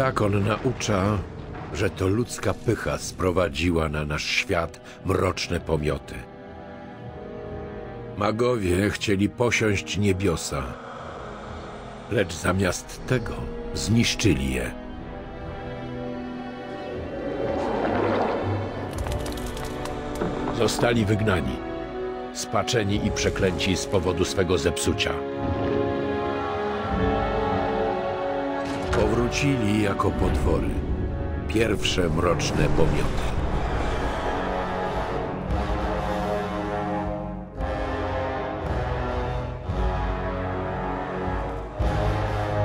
Zakon naucza, że to ludzka pycha sprowadziła na nasz świat mroczne pomioty. Magowie chcieli posiąść niebiosa, lecz zamiast tego zniszczyli je. Zostali wygnani, spaczeni i przeklęci z powodu swego zepsucia. Powrócili jako potwory, pierwsze mroczne pomioty.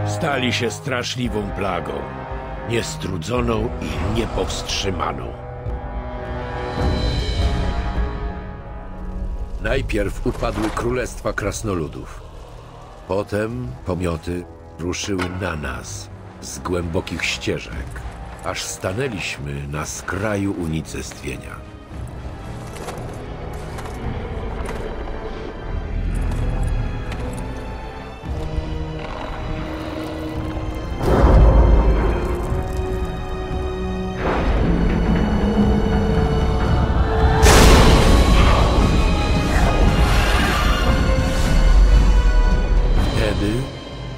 Stali się straszliwą plagą, niestrudzoną i niepowstrzymaną. Najpierw upadły królestwa krasnoludów. Potem pomioty ruszyły na nas z głębokich ścieżek, aż stanęliśmy na skraju unicestwienia.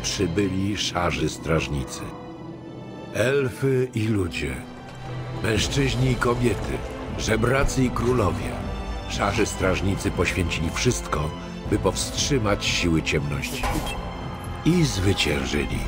Przybyli szarzy strażnicy. Elfy i ludzie, mężczyźni i kobiety, żebracy i królowie. Szarzy strażnicy poświęcili wszystko, by powstrzymać siły ciemności. I zwyciężyli.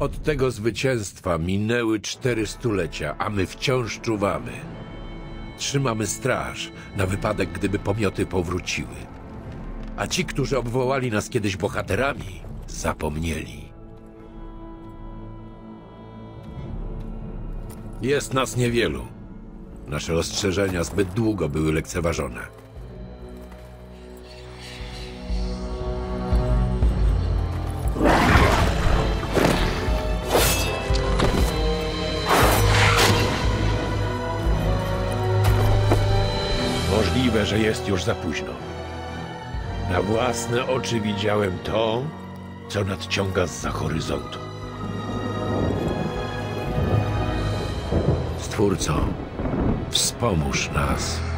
Od tego zwycięstwa minęły 4 stulecia, a my wciąż czuwamy. Trzymamy straż na wypadek, gdyby pomioty powróciły. A ci, którzy obwołali nas kiedyś bohaterami, zapomnieli. Jest nas niewielu. Nasze ostrzeżenia zbyt długo były lekceważone. Możliwe, że jest już za późno. Na własne oczy widziałem to, co nadciąga zza horyzontu. Stwórco, wspomóż nas.